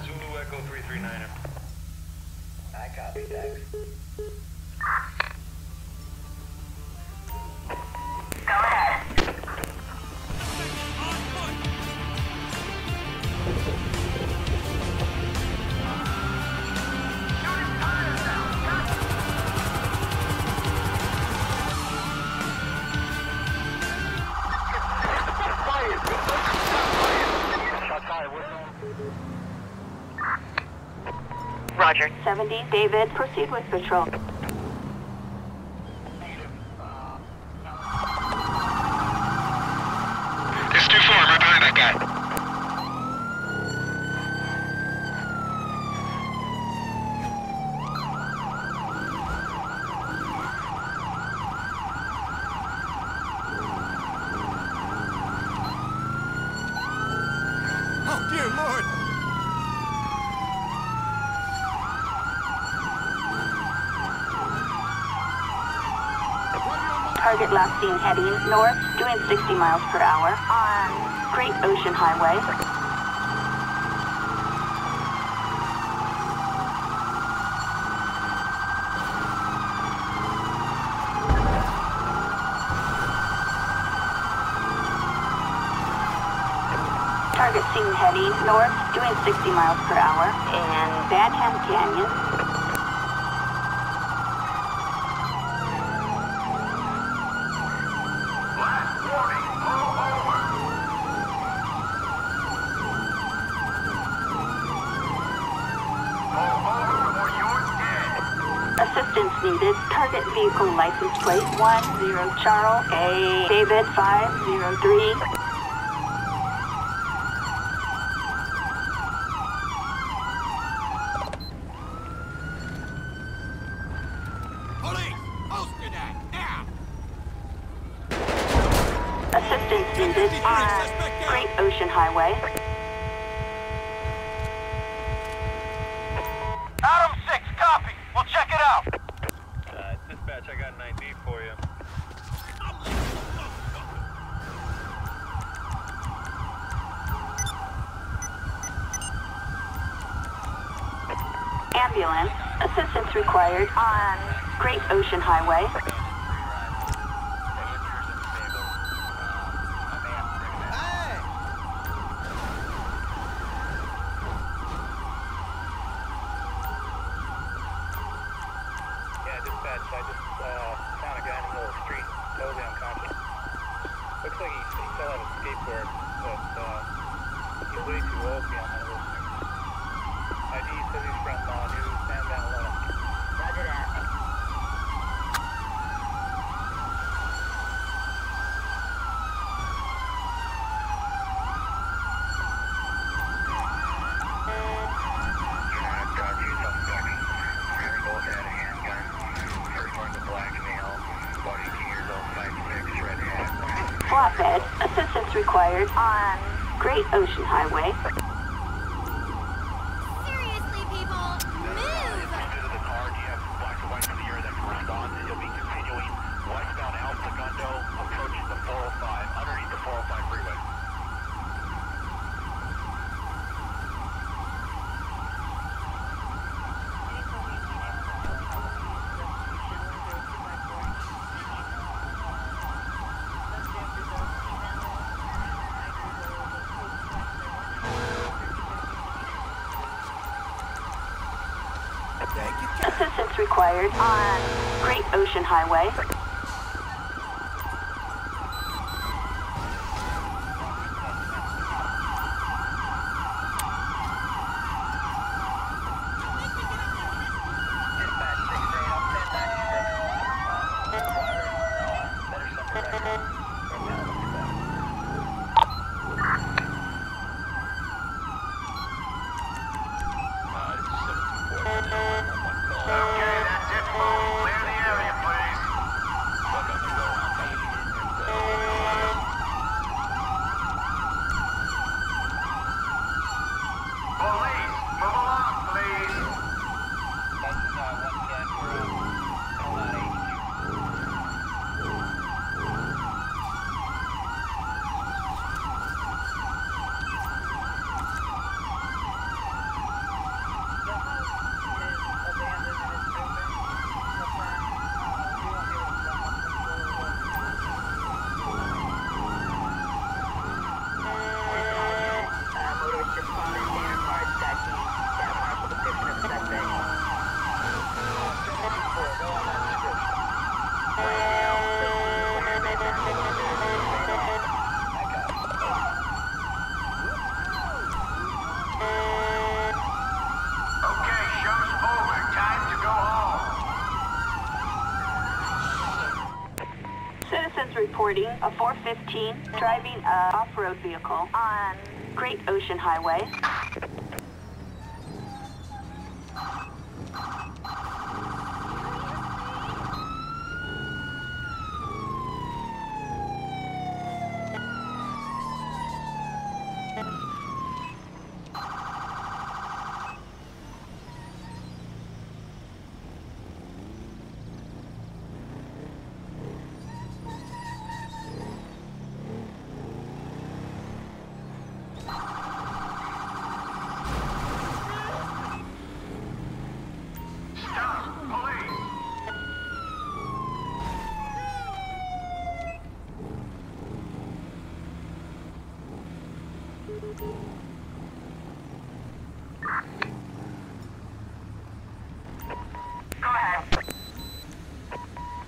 Zulu Echo 339. I copy, Dex. Go ahead. Roger. 70, David, proceed with patrol. There's 2-4, right behind that guy. Oh, dear Lord! Target last seen heading north, doing 60 miles per hour on Great Ocean Highway. Target seen heading north, doing 60 miles per hour in Badham Canyon. Assistance needed. Target vehicle license plate 10 Charles A. David 503. Police, post to that now. Assistance needed on Great Ocean Highway. Dispatch, I got an ID for you. Ambulance, assistance required on Great Ocean Highway. I just found a guy in the middle of the street, totally unconscious. Looks like he fell out of a skateboard, but he's way too old to be on one of those things. ID says he's from New San Manuel. Roger that. Flatbed, assistance required on Great Ocean Highway. Seriously, people, move! Into the car, you have black and white from the air that can respond. You'll be continuing westbound El Segundo, approaching the 405, underneath the 405 freeway. Assistance required on Great Ocean Highway. Okay, that's it, folks. Clear the area, please. reporting a 415 driving a off-road vehicle on Great Ocean Highway.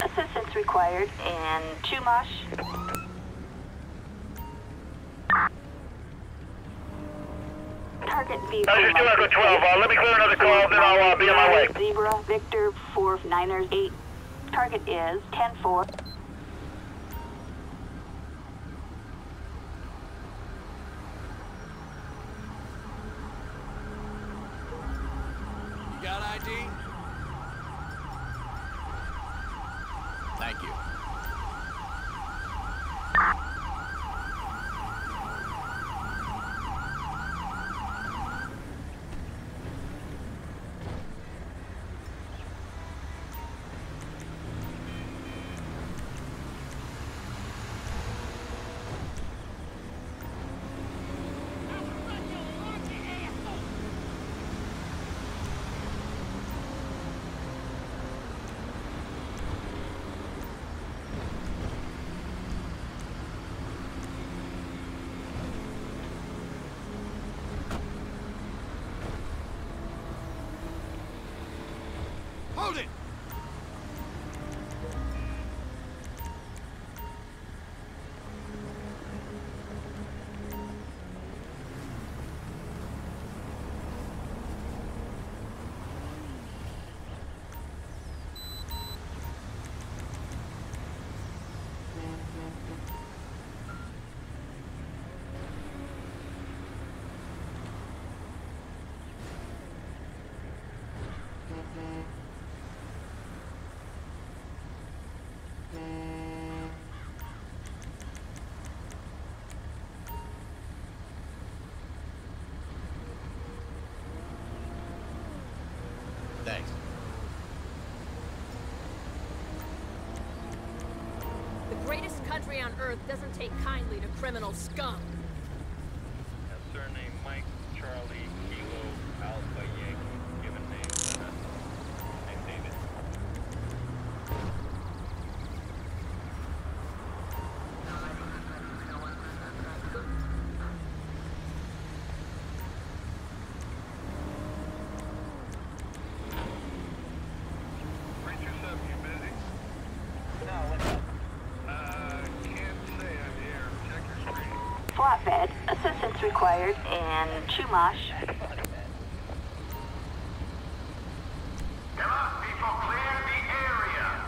Assistance required in Chumash. Target vehicle. That's Zulu Echo 12. Let me clear another call, then I'll be on my way. Zebra, Victor, 4-9-8. Target is 10-4. You got ID? Thank you. Hold it! Thanks. The greatest country on earth doesn't take kindly to criminal scum. Surname Mike, Charlie, Kilo, Alpha, Yankee, given name, and David. Flatbed, assistance required in Chumash. Come on, people, clear the area.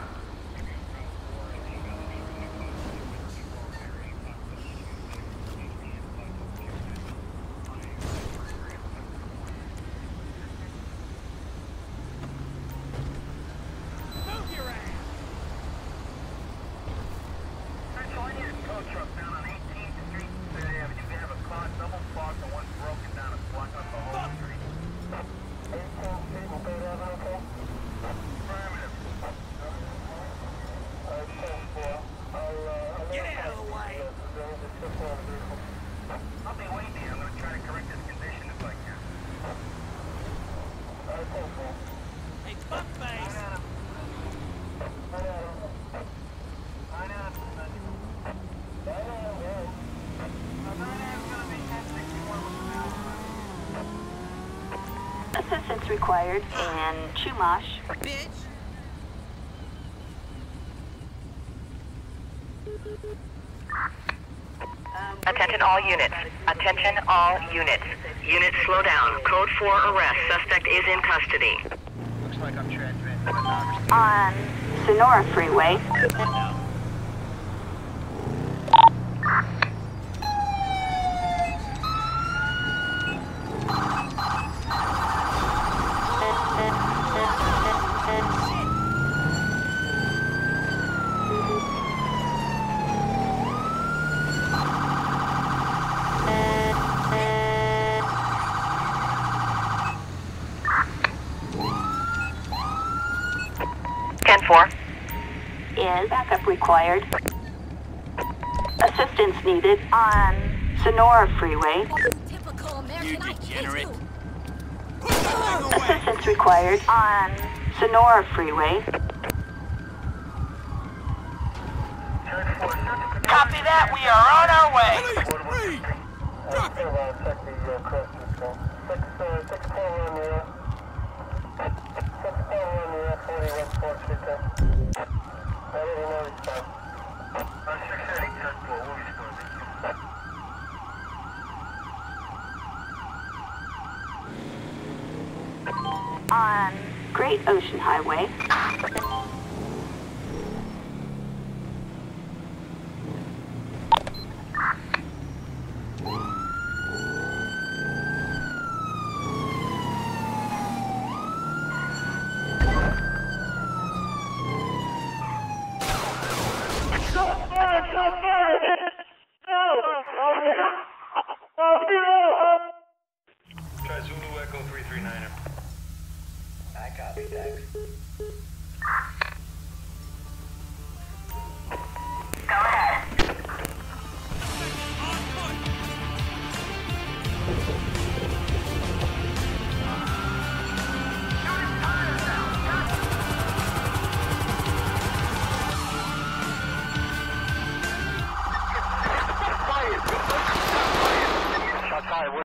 Move your ass. That's all I need is a tow truck down on 18th Street. We have a car double parked and one's broken down and blocked up the whole street. Get out of the way! I'll be waiting here. I'm going to try to correct this condition if I can. Hey, fuckface! Assistance required in Chumash. Bitch! Attention all units. Attention all units. Units slow down. Code 4 arrest. Suspect is in custody. Looks like I'm transmitting. On Sonora Freeway. 4. Is backup required? Assistance needed on Sonora Freeway. Typical American, you degenerate. Assistance required on Sonora Freeway. Copy that, we are on our way. On Great Ocean Highway.